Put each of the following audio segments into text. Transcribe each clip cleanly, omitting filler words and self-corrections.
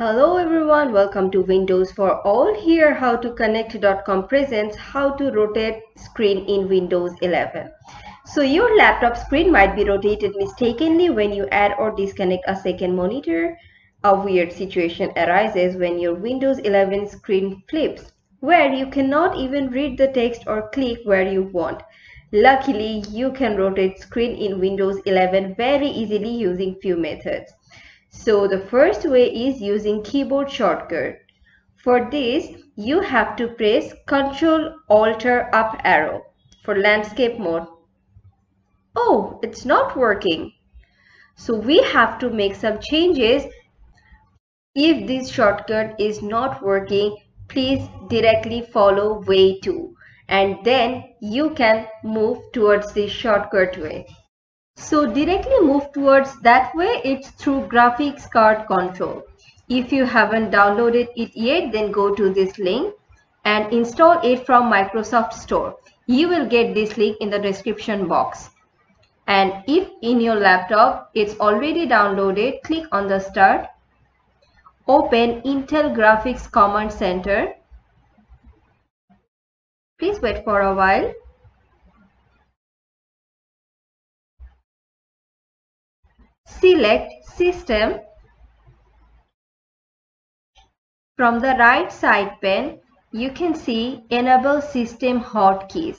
Hello everyone, welcome to Windows for All. Here how to connect.com presents how to rotate screen in Windows 11. So your laptop screen might be rotated mistakenly when you add or disconnect a second monitor. A weird situation arises when your Windows 11 screen flips, where you cannot even read the text or click where you want. Luckily, you can rotate screen in Windows 11 very easily using few methods. So the first way is using keyboard shortcut. For this, you have to press Ctrl Alt Up Arrow for landscape mode. Oh, it's not working. So we have to make some changes. If this shortcut is not working, please directly follow way 2 and then you can move towards the shortcut way. So directly move towards that way, it's through graphics card control. If you haven't downloaded it yet, then go to this link and install it from Microsoft Store. You will get this link in the description box. And if in your laptop it's already downloaded, click on the Start. Open Intel Graphics Command Center. Please wait for a while. Select System. From the right side pane, you can see Enable System Hotkeys.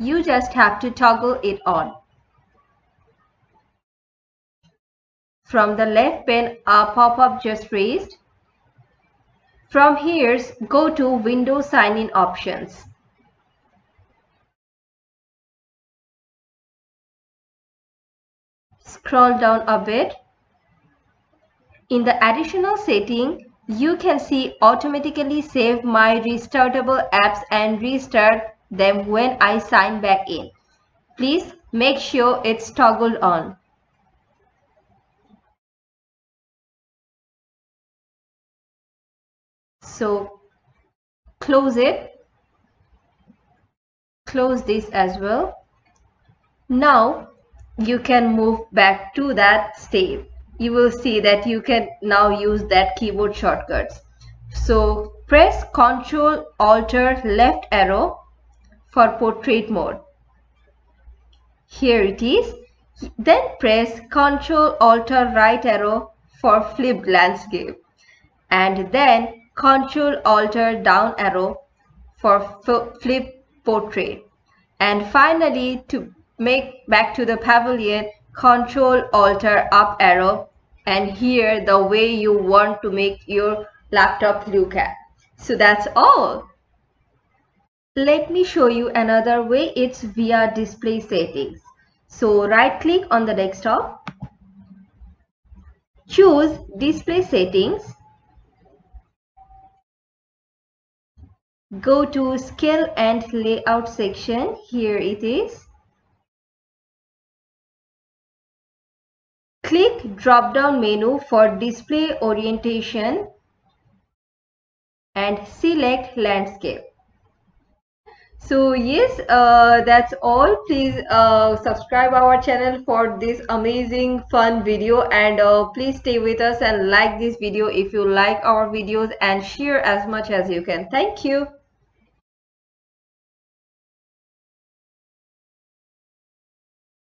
You just have to toggle it on. From the left pane, a pop-up just raised. From here, go to Windows Sign-in Options. Scroll down a bit. In the additional setting, you can see automatically save my restartable apps and restart them when I sign back in. Please make sure it's toggled on. So close it. Close this as well. Now you can move back to that save. You will see that you can now use that keyboard shortcuts. So press Ctrl Alt left arrow for portrait mode. Here it is. Then press Ctrl Alt right arrow for flipped landscape. And then Ctrl Alt down arrow for flip portrait. And finally, to make back to the pavilion, Ctrl Alt up arrow, and here the way you want to make your laptop look at. So that's all. Let me show you another way. It's via display settings. So right click on the desktop, choose display settings, go to scale and layout section. Here it is. Click drop down menu for display orientation and select landscape. So yes, that's all. Please subscribe our channel for this amazing fun video, and please stay with us and like this video if you like our videos, and share as much as you can. Thank you.